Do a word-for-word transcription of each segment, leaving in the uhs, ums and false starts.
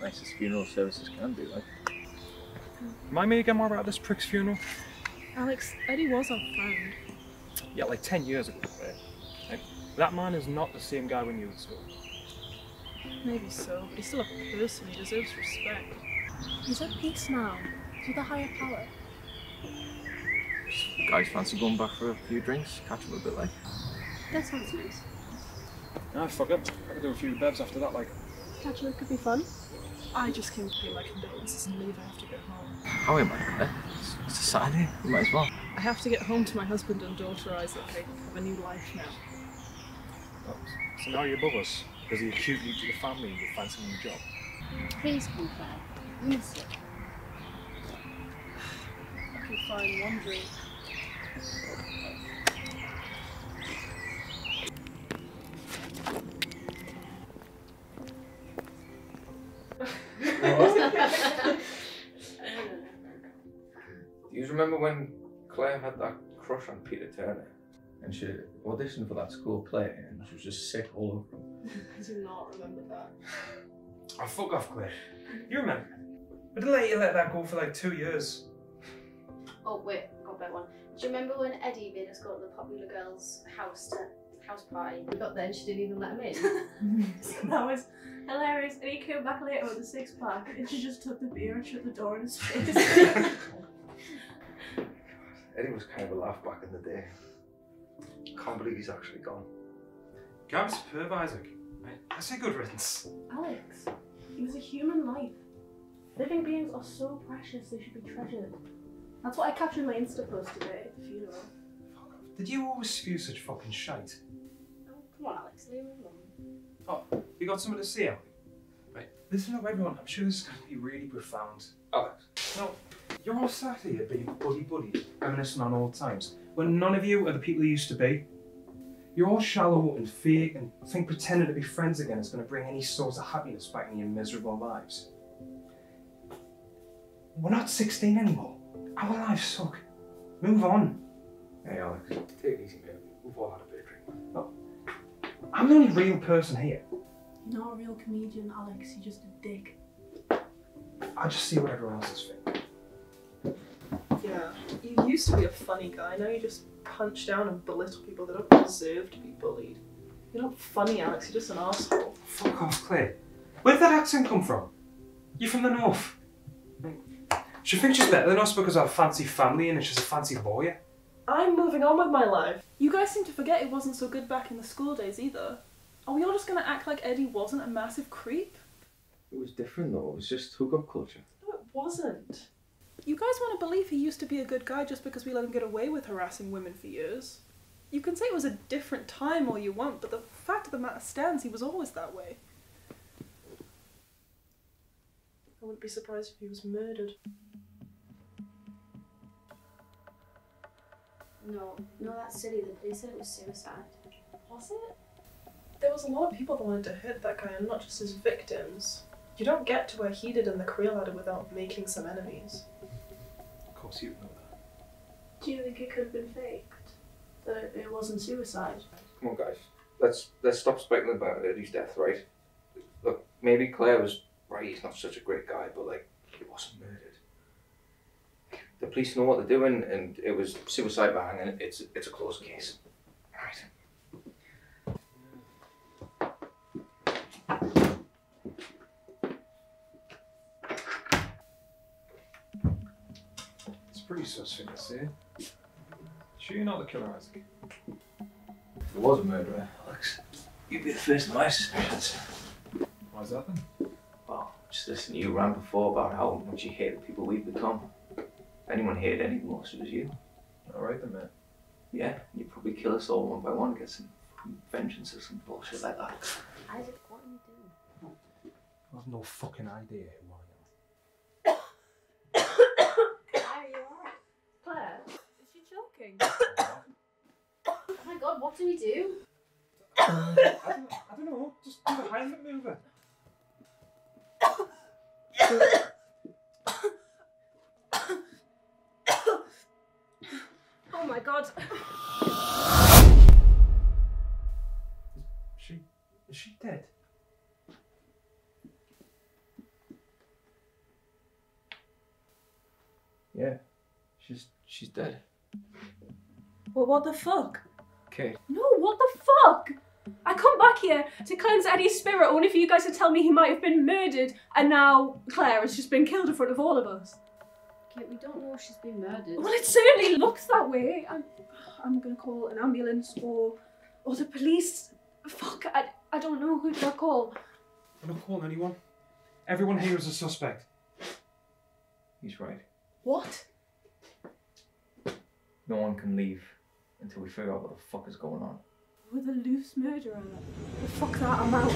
nicest funeral services can be like. Remind me again more about this prick's funeral. Alex, Eddie was our friend. Yeah, like ten years ago, right? Like, that man is not the same guy we knew at school. Maybe so, but he's still a person. He deserves respect. He's at peace now, with a higher power. Guys, fancy going back for a few drinks? Catch up a bit late. That's fancy. Nah, fuck it. I could do a few bevs after that, like. Catch up could be fun. I just came to pay my condolences and leave. I have to go home. Oh, we might go there. It's a Saturday. We might as well. I have to get home to my husband and daughter, Isaac. I have a new life now. Oh, so now you're above us? Because you shoot you to the family and you fancy a new job? Please come back. I miss it. I can find one drink. Do you remember when Claire had that crush on Peter Turner? And she auditioned for that school play and she was just sick all over him. I do not remember that. Oh, fuck off, Claire. You remember? I didn't let you let that go for like two years. Oh, wait, I got a better one. Do you remember when Eddie made us go to the popular girl's house to house party? We got there and she didn't even let him in. That was hilarious. And he came back later with a six pack and she just took the beer and shut the door in his face. Eddie was kind of a laugh back in the day. Can't believe he's actually gone. Gav's superb, Isaac. That's a good riddance. Alex, it was a human life. Living beings are so precious, they should be treasured. That's what I captured in my Insta post today at the funeral. Fuck off. Did you always spew such fucking shite? Oh, come on, Alex, leave me alone. Oh, we got someone to see, haven't we? Right, listen up, everyone. I'm sure this is going to be really profound. Alex. No, you're all sat here being buddy-buddy, reminiscing on old times, when none of you are the people you used to be. You're all shallow and fake and think pretending to be friends again is going to bring any sort of happiness back in your miserable lives. We're not sixteen anymore. Our lives suck. Move on. Hey Alex, take it easy, baby. We've all had a bit of drink. Look, I'm the only real person here. You're not a real comedian, Alex. You're just a dick. I just see what everyone else is thinking. Yeah, you used to be a funny guy. Now you just punch down and belittle people that don't deserve to be bullied. You're not funny, Alex. You're just an asshole. Fuck off, Claire. Where did that accent come from? You're from the north. She thinks she's better than us because of our fancy family and she's a fancy lawyer. I'm moving on with my life. You guys seem to forget it wasn't so good back in the school days either. Are we all just going to act like Eddie wasn't a massive creep? It was different though, it was just hookup culture. No, it wasn't. You guys want to believe he used to be a good guy just because we let him get away with harassing women for years. You can say it was a different time all you want, but the fact of the matter stands, he was always that way. I wouldn't be surprised if he was murdered. No, no, that's silly. The police said it was suicide. Was it? There was a lot of people that wanted to hurt that guy and not just his victims. You don't get to where he did in the career ladder without making some enemies. Of course you know that. Do you think it could have been faked? That it wasn't suicide? Come on guys, let's let's stop speculating about Eddie's death, right? Look, maybe Claire was right, he's not such a great guy, but like, he wasn't murdered. The police know what they're doing, and it was suicide by hanging. It's it's a closed case. Right. It's a pretty sus thing to say. Sure, you're not the killer, Isaac. If there was a murderer, Alex, you'd be the first of my suspicions. Why's that then? Well, just listen to you ran before about how much you hate the people we've become. If anyone hated any more, so it was you. Alright then, mate. Yeah, you'd probably kill us all one by one, get some vengeance or some bullshit like that. Isaac, what are you doing? I have no fucking idea who I am. Are you alright? Claire, is she joking? Oh my god, what do we do? I, don't, I don't know, just do the Heimlich maneuver. Oh my god. Is she, is she dead? She's she's dead. Well, what the fuck? Okay. No, what the fuck? I come back here to cleanse Eddie's spirit only for you guys to tell me he might have been murdered, and now Claire has just been killed in front of all of us. Okay, we don't know if she's been murdered. Well, it certainly looks that way. I'm, I'm gonna call an ambulance or or the police. Fuck, I, I don't know who to call. I'm not calling anyone. Everyone here is a suspect. He's right. What? No one can leave until we figure out what the fuck is going on. With a loose murderer. The fuck that, I'm out.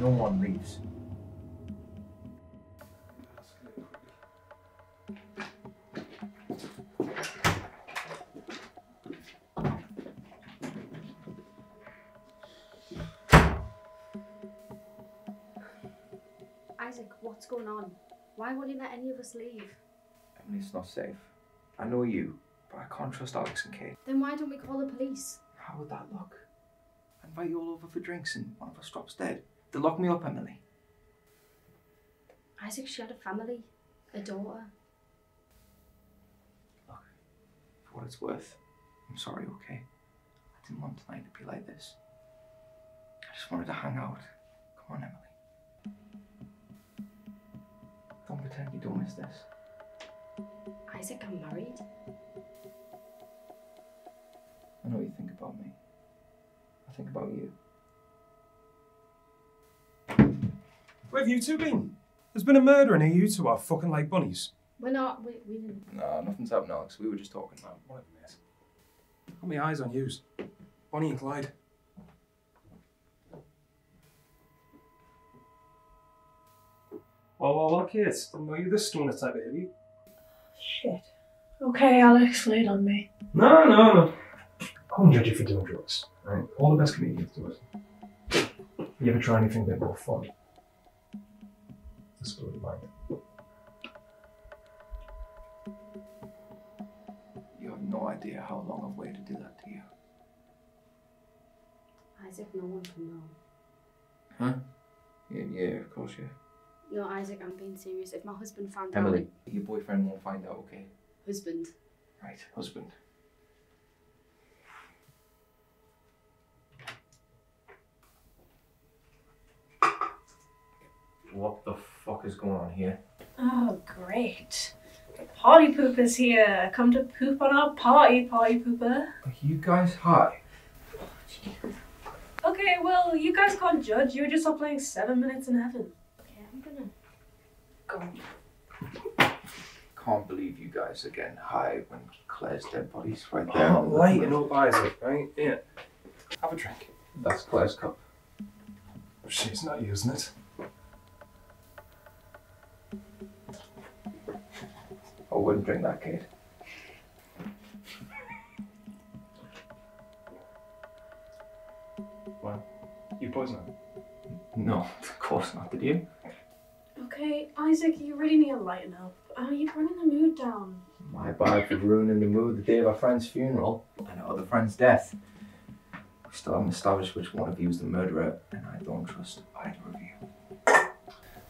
No one leaves. Isaac, what's going on? Why won't you let any of us leave? Emily, it's not safe. I know you. But I can't trust Alex and Kate. Then why don't we call the police? How would that look? I invite you all over for drinks and one of us drops dead. They lock me up, Emily. Isaac, she had a family, a daughter. Look, for what it's worth, I'm sorry, okay? I didn't want tonight to be like this. I just wanted to hang out. Come on, Emily. Don't pretend you don't miss this. Isaac, I'm married. I know what you think about me. I think about you. Where have you two been? There's been a murder in here. You two are fucking like bunnies. We're not. We, we didn't. Nah, nothing's happened, Alex. We were just talking about what a mess. Got my eyes on yous. Bonnie and Clyde. Well, well, well, kids. Didn't know you this stoner type of idiot. Shit. Okay, Alex, lay it on me. No, no, no. I won't judge you for doing drugs, right? All the best comedians do it. You ever try anything a bit more fun? This blow your mind. You have no idea how long I've waited to do that to you. Isaac, no one can know. Huh? Yeah, yeah, of course, yeah. No, Isaac, I'm being serious. If my husband found Emily, out... Emily, your boyfriend won't find out, okay? Husband. Right, husband. What the fuck is going on here? Oh, great. The party pooper's here. Come to poop on our party, party pooper. Are you guys high? Oh, okay, well, you guys can't judge. You were just up playing seven minutes in heaven. Okay, I'm gonna go. Can't believe you guys are getting high when Claire's dead body's right there. Oh, lighten up, Isaac, right? Yeah. Have a drink. That's Claire's cup. Oh, she's not using it. I wouldn't drink that, Kate. Well, you poisoned her? No, of course not, did you? Okay, Isaac, you really need a lighten up. Uh, you're bringing the mood down. My bad for ruining the mood the day of our friend's funeral and our other friend's death. We still haven't established which one of you is the murderer, and I don't trust either of you.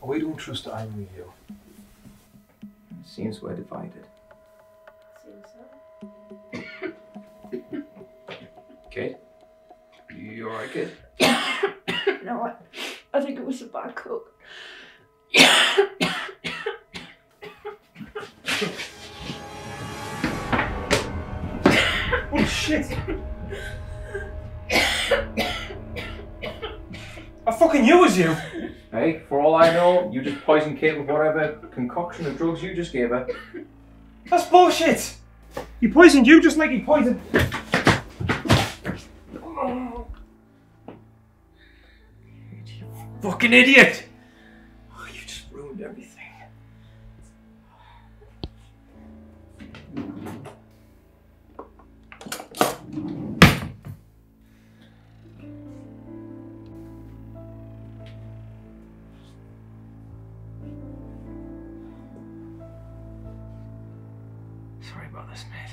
Oh, we don't trust either of you. Seems we're divided. Seems so. Kate? You alright, Kate? No, I, I think it was a bad cook. Oh shit! I fucking knew it was you! Hey, for all I know, you just poisoned Kate with whatever concoction of drugs you just gave her. That's bullshit! He poisoned you just like he poisoned... Oh. You fucking idiot! Oh, you just ruined everything. Sorry about this, mate.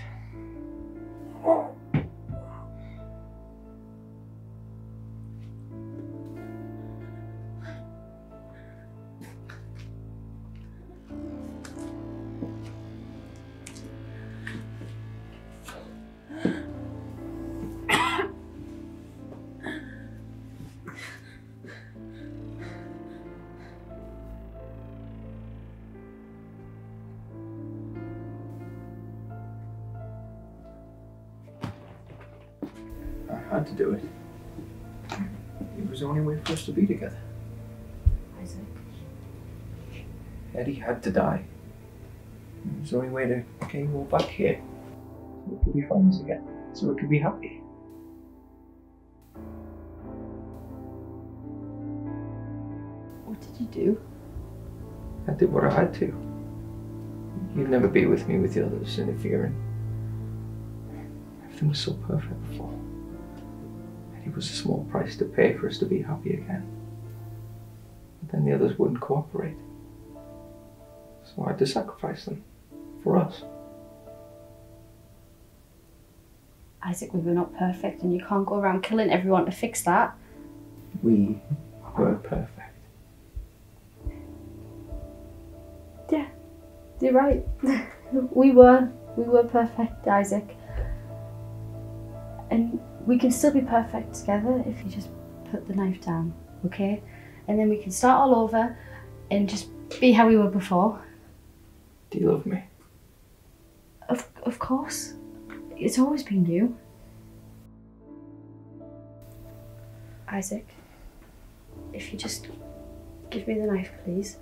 had to do it. It was the only way for us to be together. Isaac. Eddie had to die. It was the only way to get you all back here. So we could be friends again. So we could be happy. What did you do? I did what I had to. You'd never be with me with the others interfering. Everything was so perfect before. And it was a small price to pay for us to be happy again. But then the others wouldn't cooperate. So I had to sacrifice them. For us. Isaac, we were not perfect, and you can't go around killing everyone to fix that. We were perfect. Yeah, you're right. we were, we were perfect, Isaac. And we can still be perfect together if you just put the knife down, okay? And then we can start all over and just be how we were before. Do you love me? Of, of course. It's always been you. Isaac, if you just give me the knife, please.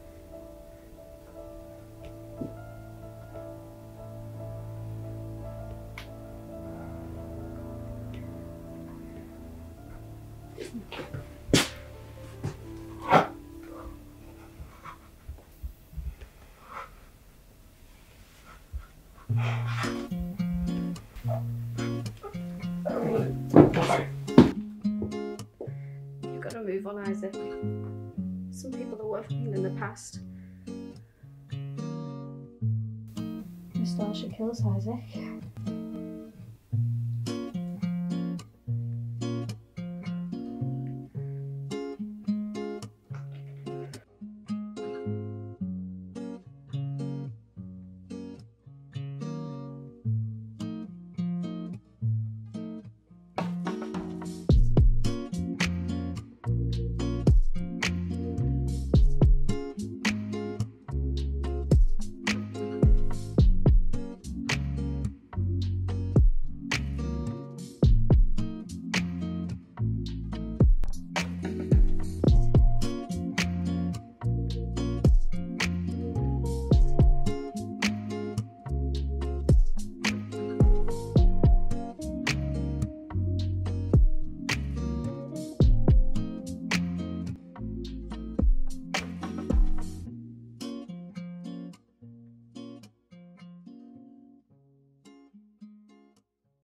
You've got to move on, Isaac. Some people are worth being in the past. Nostalgia kills, Isaac.